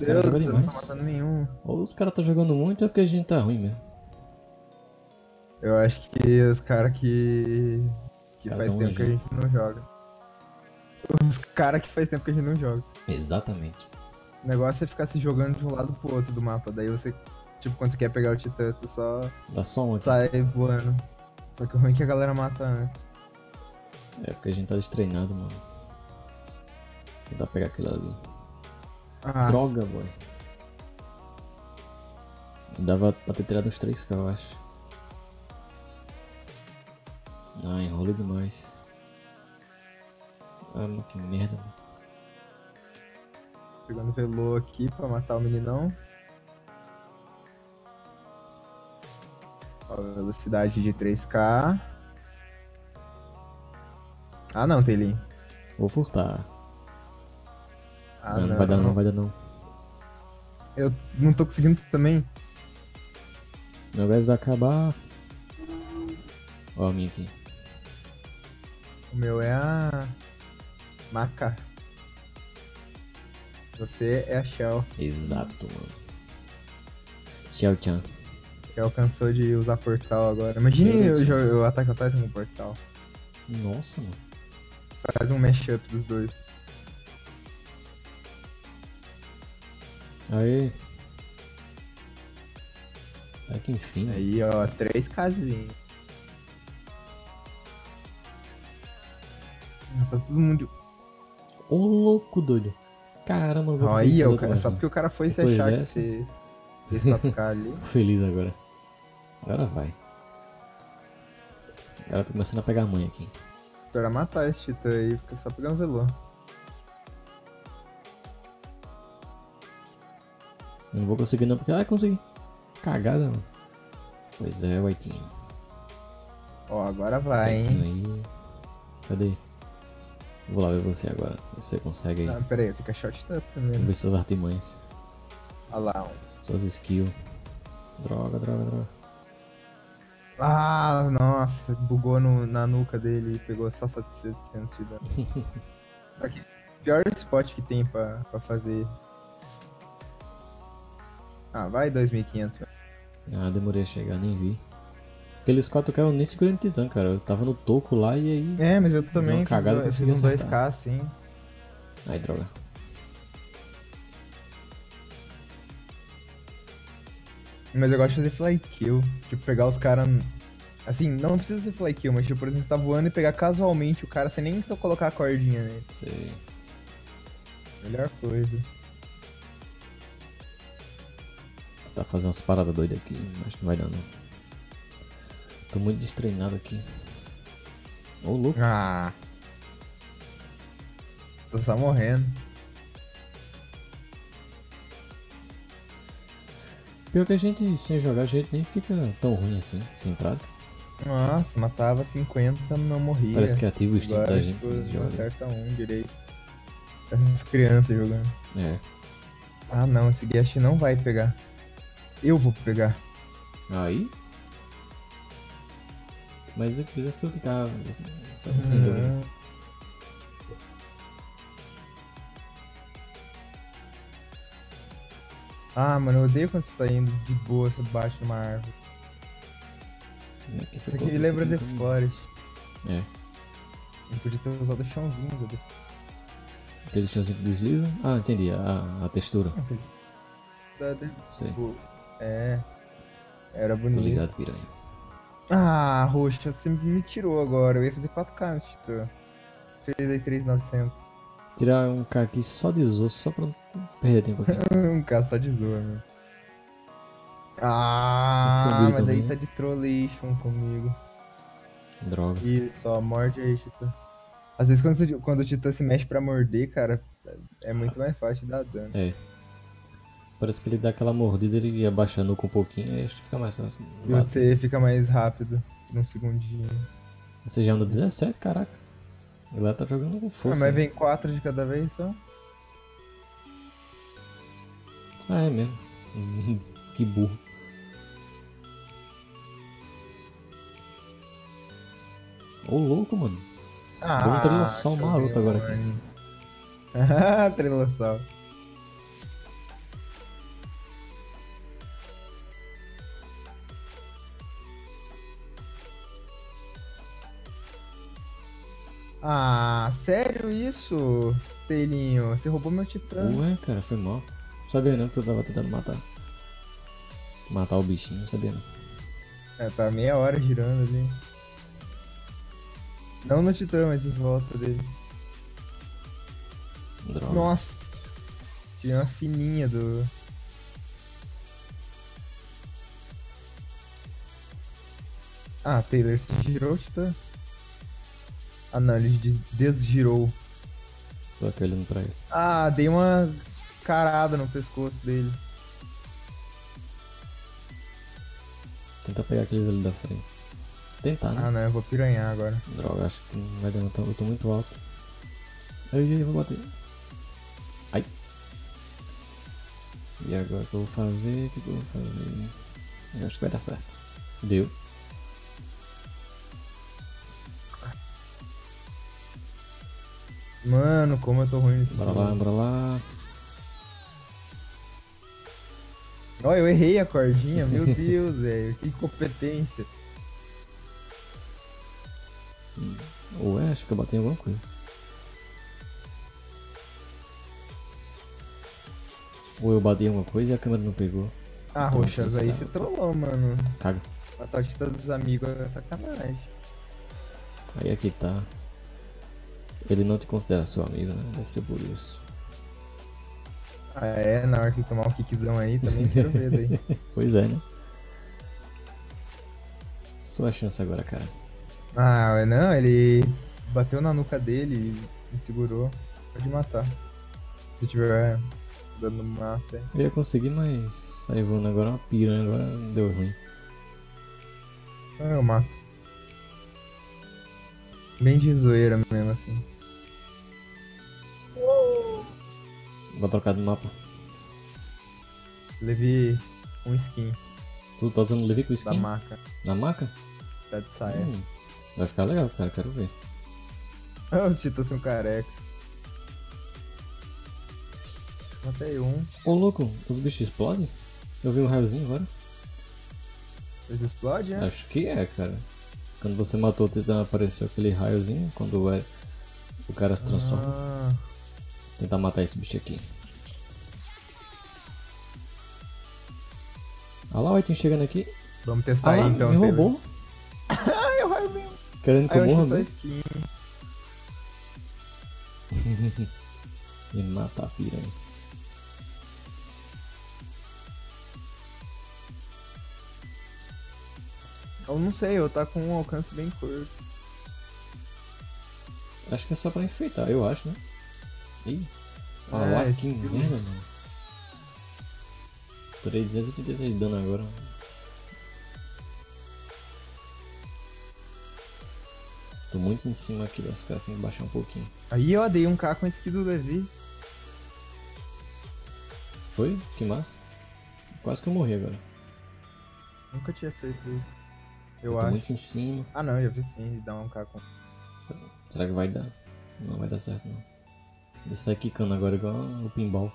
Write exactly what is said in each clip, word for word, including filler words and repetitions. os caras jogam demais. Não tô matando nenhum. Ou os caras estão jogando muito ou é porque a gente tá ruim mesmo. Eu acho que os caras que... Os que cara faz tempo longe. que a gente não joga. Os caras que faz tempo que a gente não joga. Exatamente. O negócio é ficar se jogando de um lado pro outro do mapa. Daí você, tipo, quando você quer pegar o titã, você só... Dá só um aqui. Sai voando. Só que o ruim é que a galera mata antes. É, porque a gente tá destreinado, mano. Tentar pegar aquilo ali. Ah, droga, boy. Dava pra ter tirado uns três K, eu acho. Ah, enrolo demais. Ah, mano, que merda, mano. Pegando velô aqui pra matar o meninão. Ó, velocidade de três K. Ah não, Taylor. Vou furtar. Ah, não, não, não vai dar não, vai dar não. Eu não tô conseguindo também. Meu gás vai acabar. Ó a minha aqui. O meu é a... Maca. Você é a Shell. Exato, mano. Shell-chan. Shell cansou de usar portal agora. Imagina eu, eu, eu ataco atrás com um portal. Nossa, mano. Faz um mashup dos dois. Aí. Tá que enfim. Aí, ó, três casinhas. Tá todo mundo. Ô louco, doido. Caramba, vou aí, eu, cara, só porque o cara foi se achar que você fez pra ficar ali. Tô feliz agora. Agora vai. O cara tá começando a pegar a mãe aqui. Espera matar esse titã aí, fica só pegando velô. Não vou conseguir não, porque... Ah, consegui. Cagada, mano. Pois é, Whitinho. Ó, agora vai, Whitinho, hein. Aí. Cadê? Vou lá ver você agora. Você consegue aí. Não, pera aí, fica shot tap também. Vamos ver suas artimanhas. Olha lá, um. Suas skills. Droga, droga, droga. Ah, nossa, bugou no, na nuca dele e pegou só setecentos de dano. Só que pior spot que tem pra, pra fazer. Ah, vai dois mil e quinhentos. Ah, demorei a chegar, nem vi. Aqueles quatro K eu nem segurei no titã, cara. Eu tava no toco lá e aí... É, mas eu também fiz, eu fiz um dois K assim. Ai, droga. Mas eu gosto de fazer fly kill, tipo pegar os caras, assim, não precisa ser fly kill, mas tipo, por exemplo, você tá voando e pegar casualmente o cara sem nem colocar a cordinha nele. Sei. Melhor coisa. Tá fazendo umas paradas doidas aqui, acho que não vai dar não. Tô muito destreinado aqui. Ô louco. Ah. Tô só morrendo. Pior que a gente, sem jogar, a gente nem fica tão ruim assim, sem prática. Nossa, matava cinquenta, não morria. Parece que ativa o instinto da gente. Não acerta um direito. Essas crianças jogando. É. Ah não, esse guest não vai pegar. Eu vou pegar. Aí? Mas eu queria só ficar... Só que uhum. Ah, mano, eu odeio quando você tá indo de boa, você bate numa árvore. Isso aqui lembra The Forest. É. Eu podia ter usado o chãozinho, Dudu. Aquele chãozinho que desliza? Ah, entendi, a, a textura. Sei. É. Era bonito. Tô ligado, piranha. Ah, roxa, você me tirou agora. Eu ia fazer quatro K nesse titã. Fez aí três mil e novecentos. Tirar um K aqui só de zoa, só pra não perder tempo aqui. Um K só de zoa, meu. Ah, mas daí tá de trollation comigo. Droga. Isso, ó, morde aí, Titã. Às vezes quando, quando o Titã se mexe pra morder, cara, é muito mais fácil de dar dano. É. Parece que ele dá aquela mordida, ele abaixa a nuca um pouquinho, aí acho que fica mais fácil. E você fica mais rápido, por um segundinho. Você já anda dezessete, caraca. Ele lá tá jogando com força. Ah, mas vem né? quatro de cada vez só? Ah, é mesmo. Que burro. Ô louco, mano. Ah, deu um trilossauro maroto agora aqui. Ah, trilossauro. Ah, sério isso, Taylinho? Você roubou meu titã. Ué, cara, foi mal. Sabia não que tu tava tentando matar. Matar o bichinho, sabia não. É, tá meia hora girando ali. Não no titã, mas em volta dele. Droga. Nossa. Tinha uma fininha do... Ah, Taylor, você girou o titã? Ah não, ele desgirou. Tô aqui olhando pra ele. Ah, dei uma carada no pescoço dele. Tenta pegar aqueles ali da frente. Tentar, né? Ah não, eu vou piranhar agora. Droga, acho que não vai dar, eu tô, eu tô muito alto. Ai, ai, eu vou bater. Ai. E agora o que eu vou fazer? O que eu vou fazer? Eu acho que vai dar certo. Deu. Mano, como eu tô ruim nesse Bora lá, bora lá. Ó, eu errei a cordinha, meu Deus, velho. Que incompetência. Ué, acho que eu bati em alguma coisa. Ou eu bati em alguma coisa e a câmera não pegou. Ah, então, Roxas, aí você trollou, mano. Caga. A tortita dos amigos é sacanagem. Aí aqui tá. Ele não te considera seu amigo, né? Deve ser por isso. Ah é, na hora que tomar um kickzão aí também quero ver daí. Pois é, né? Sua chance agora, cara. Ah, não, ele bateu na nuca dele e me segurou. Pode matar. Se tiver dando massa aí. Eu ia conseguir, mas aí voando agora é uma piranha, agora deu ruim. Ah, eu mato. Bem de zoeira mesmo assim. Vou trocar de mapa. Levi com um skin. Tu tá usando Levi com skin? Da maca. Na maca? Tá de saia. Hum, vai ficar legal, cara, quero ver. Ah, os titãs são careca. Matei um. Ô louco, os bichos explodem? Eu vi um raiozinho agora. Eles explodem, né? Acho que é, cara. Quando você matou o titã apareceu aquele raiozinho quando o, o cara se transforma. Ah. Tentar matar esse bicho aqui. Olha lá o item chegando aqui. Vamos testar ah, aí lá, então. Me roubou. Ah, eu raio mesmo. Querendo que ah, eu morra, né? E matar a piranha. Eu não sei, eu tá com um alcance bem curto. Acho que é só pra enfeitar, eu acho, né? Ih, olha lá, que merda, mano. trezentos e oitenta e três de dano agora. Tô muito em cima aqui das caras, tem que baixar um pouquinho. Aí eu dei um K com esse aqui do Levi. Foi? Que massa. Quase que eu morri agora. Nunca tinha feito isso. Eu, eu acho. Muito em cima. Ah não, eu já vi sim, de dar um K com... Será que vai dar? Não vai dar certo não. Ele sai quicando agora igual o pinball.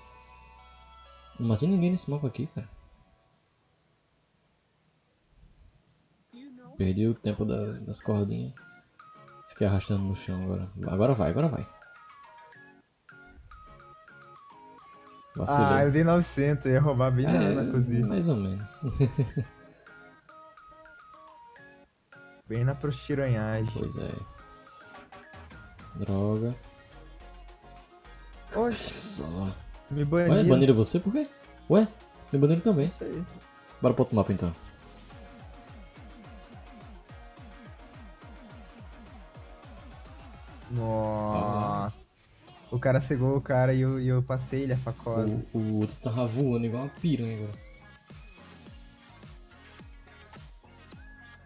Não matei ninguém nesse mapa aqui, cara. Perdi o tempo da, das cordinhas. Fiquei arrastando no chão agora. Agora vai, agora vai. Vacilei. Ah, eu dei novecentos, eu ia roubar bem é, na cozinha. Mais ou menos. Bem na prostiranhagem. Pois é. Droga. Oxi. Me baniram. Ué, baniram você por quê? Ué, me baniram também. Isso aí. Bora pro outro mapa então. Nossa. O cara cegou o cara e eu, eu passei ele a facola. O, o outro tava voando igual uma piranha agora.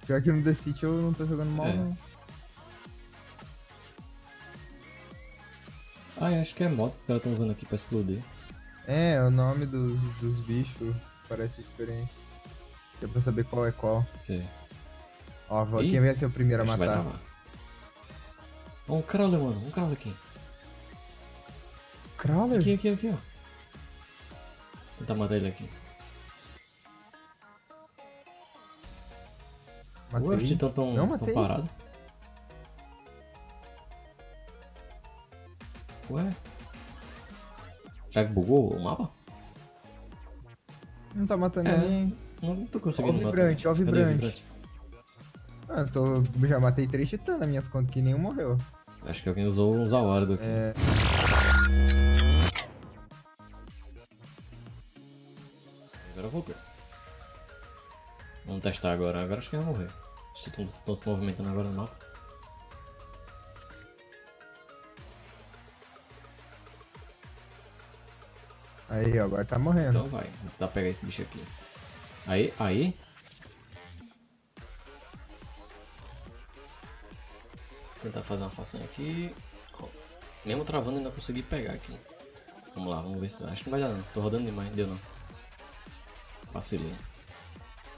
Pior que no The City eu não tô jogando mal é. não. Ah, eu acho que é moto que os caras estão usando aqui pra explodir. É, o nome dos, dos bichos parece diferente. Deu pra saber qual é qual. Sim. Ó, ih, quem vai ser o primeiro a matar? Ó, um crawler, mano, um crawler aqui. Crawler? Aqui, aqui, aqui, ó. Vou tentar matar ele aqui. Matei. Ué, os titãs tão, não, tão parados. Ué? Será que bugou o mapa? Não tá matando é. ninguém. Não tô conseguindo ó, vibrante, matar. Ó, vibrante, ó, vibrante. Ah, eu tô... já matei três titãs nas minhas contas, que nenhum morreu. Acho que alguém usou um Zawardo aqui. É... Agora voltou. Vamos testar agora. Agora acho que vai morrer. Os titãs estão se movimentando agora no mapa. Aí, agora tá morrendo. Então vai, vou tentar pegar esse bicho aqui. Aí, aí. Vou tentar fazer uma façanha aqui. Ó, mesmo travando ainda consegui pegar aqui. Vamos lá, vamos ver se dá. Acho que não vai dar não, tô rodando demais, não deu não. Vacilei.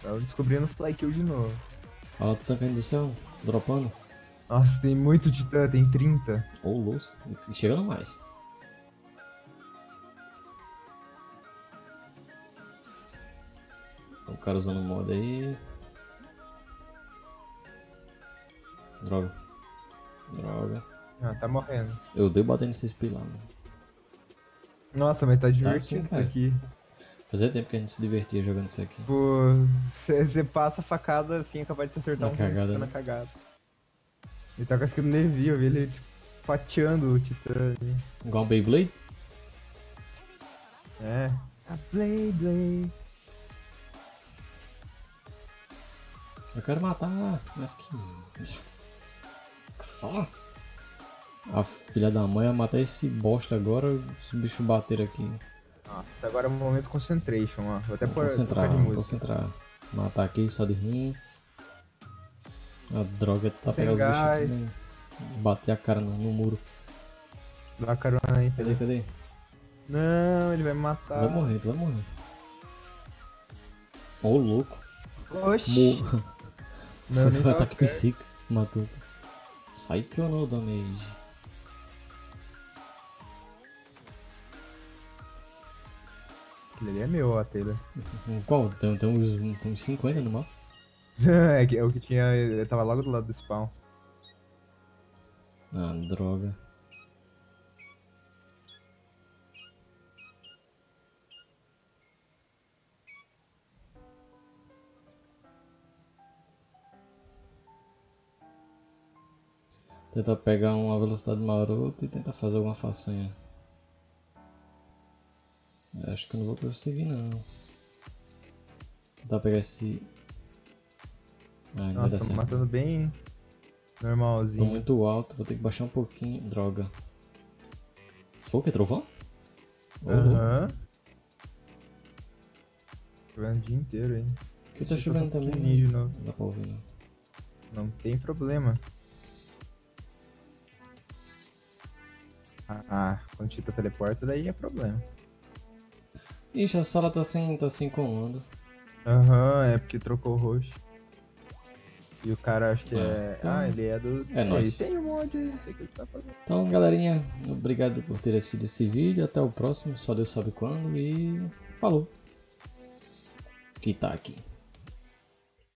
Tava descobrindo o fly kill de novo. Olha o titã caindo do céu, dropando. Nossa, tem muito titã, tem trinta. Ô, oh, louco, chegando mais. O cara usando moda aí. Droga. Droga. Ah, tá morrendo. Eu dei batendo nesse speed lá, mano. Nossa, mas tá divertido tá assim, isso aqui. Fazia tempo que a gente se divertia jogando isso aqui. Pô, você passa a facada assim, é capaz de se acertar na um cagada, na cagada. Ele tá com a esquema nervi, eu vi ele tipo, fatiando o titã. Igual um Beyblade? É. A Beyblade. Eu quero matar, mas que... Só? A filha da mãe vai matar esse bosta agora, esse bicho bater aqui. Nossa, agora é o momento concentration, ó. Vou até vou por... concentrar, vou concentrar. Matar aqui só de ruim. A droga tá pegando os bichos aqui, né? Bater a cara no, no muro. Dá a carona aí. Cadê, cadê? Não, ele vai me matar. Vai morrer, tu vai morrer. Ô, oh, louco. Oxi. Morra. Não, foi um ataque psíquico, matou. Sai que eu não dou damage. Aquele ali é meu, ó, Taylor. Qual? Tem, tem, uns, tem uns cinquenta no mapa? É, é o que tinha, eu tava logo do lado do spawn. Ah, droga. Tentar pegar uma velocidade marota e tentar fazer alguma façanha. Eu acho que eu não vou conseguir não. Tentar pegar esse... Ah, nossa, tô matando bem normalzinho. Tô muito alto, vou ter que baixar um pouquinho. Droga. Foi o que? Trovão? Aham. Chovendo o dia inteiro, hein. O que tá chovendo também? Não dá pra ouvir não. Não tem problema. Ah, quando o Tita teleporta, daí é problema. Ixi, a sala tá sem, tá sem comando. Aham, uhum, é porque trocou o host. E o cara acho que é... é... Então... Ah, ele é do... É nóis. Tem um monte, não sei o que ele tá fazendo. Então, galerinha, obrigado por ter assistido esse vídeo. Até o próximo, só Deus sabe quando. E... Falou. Que tá aqui.